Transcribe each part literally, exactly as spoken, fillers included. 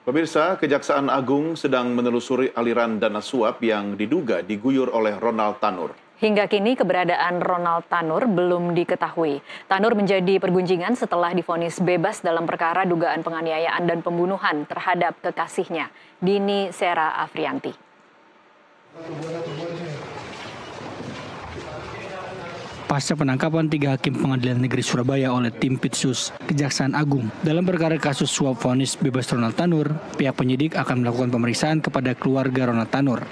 Pemirsa, Kejaksaan Agung sedang menelusuri aliran dana suap yang diduga diguyur oleh Ronald Tannur. Hingga kini keberadaan Ronald Tannur belum diketahui. Tannur menjadi pergunjingan setelah divonis bebas dalam perkara dugaan penganiayaan dan pembunuhan terhadap kekasihnya, Dini Sera Afrianti. Pasca penangkapan tiga hakim Pengadilan Negeri Surabaya oleh tim Pitsus Kejaksaan Agung dalam perkara kasus suap vonis bebas Ronald Tannur, pihak penyidik akan melakukan pemeriksaan kepada keluarga Ronald Tannur.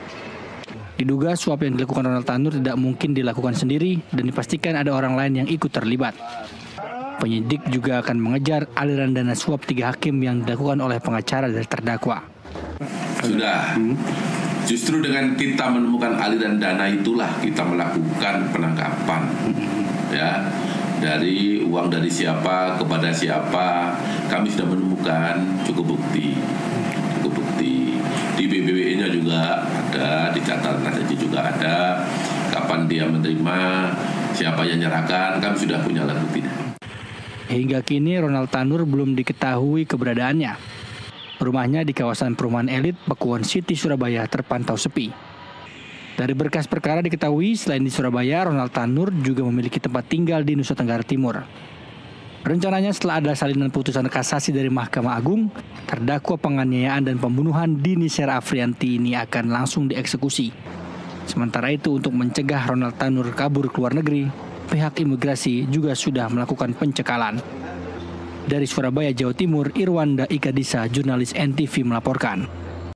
Diduga suap yang dilakukan Ronald Tannur tidak mungkin dilakukan sendiri dan dipastikan ada orang lain yang ikut terlibat. Penyidik juga akan mengejar aliran dana suap tiga hakim yang dilakukan oleh pengacara dari terdakwa. Sudah. Justru dengan kita menemukan aliran dana itulah kita melakukan penangkapan, ya, dari uang dari siapa kepada siapa. Kami sudah menemukan cukup bukti, cukup bukti. Di B B W I-nya juga ada, di catatan saja juga ada. Kapan dia menerima, siapa yang nyerahkan, kami sudah punya alat buktinya. Hingga kini Ronald Tannur belum diketahui keberadaannya. Rumahnya di kawasan perumahan elit Pakuwon City, Surabaya terpantau sepi. Dari berkas perkara diketahui selain di Surabaya, Ronald Tannur juga memiliki tempat tinggal di Nusa Tenggara Timur. Rencananya setelah ada salinan putusan kasasi dari Mahkamah Agung, terdakwa penganiayaan dan pembunuhan Dini Sera Afrianti ini akan langsung dieksekusi. Sementara itu untuk mencegah Ronald Tannur kabur ke luar negeri, pihak imigrasi juga sudah melakukan pencekalan. Dari Surabaya, Jawa Timur, Irwanda Ikadisa, jurnalis N T V melaporkan.